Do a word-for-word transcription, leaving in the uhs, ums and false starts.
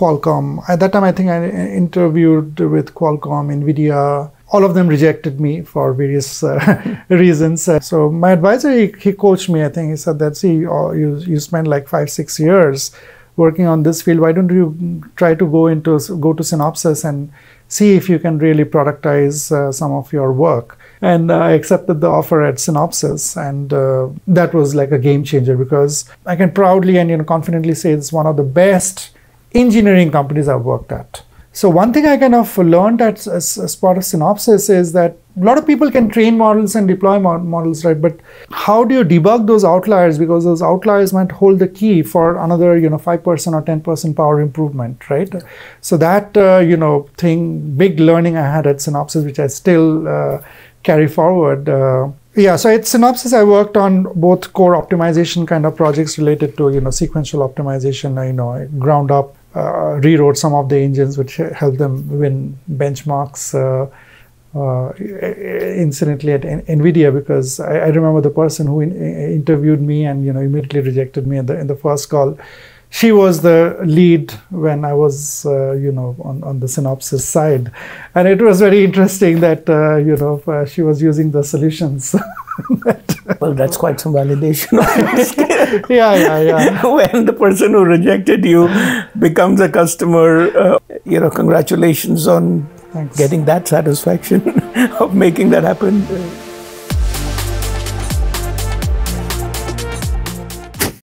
Qualcomm. At that time, I think I interviewed with Qualcomm, NVIDIA. All of them rejected me for various uh, reasons. So my advisor, he, he coached me. I think he said that, see, you, you spend like five, six years working on this field. Why don't you try to go into go to Synopsys and see if you can really productize uh, some of your work? And I accepted the offer at Synopsys, and uh, that was like a game changer, because I can proudly and you know confidently say it's one of the best engineering companies I've worked at. So one thing I kind of learned at as part of Synopsys is that a lot of people can train models and deploy models, right? But how do you debug those outliers? Because those outliers might hold the key for another, you know, five percent or ten percent power improvement, right? So that, uh, you know, thing, big learning I had at Synopsys, which I still uh, carry forward. Uh, yeah, so at Synopsys, I worked on both core optimization kind of projects related to, you know, sequential optimization, you know, ground up. Uh, rewrote some of the engines which helped them win benchmarks uh, uh, incidentally at N NVIDIA, because I, I remember the person who in interviewed me and you know immediately rejected me in the, in the first call. She was the lead when I was uh, you know on, on the Synopsys side, and it was very interesting that uh, you know uh, she was using the solutions. That well, that's quite some validation. yeah, yeah, yeah. When the person who rejected you becomes a customer, uh, you know, congratulations on Thanks. Getting that satisfaction of making that happen.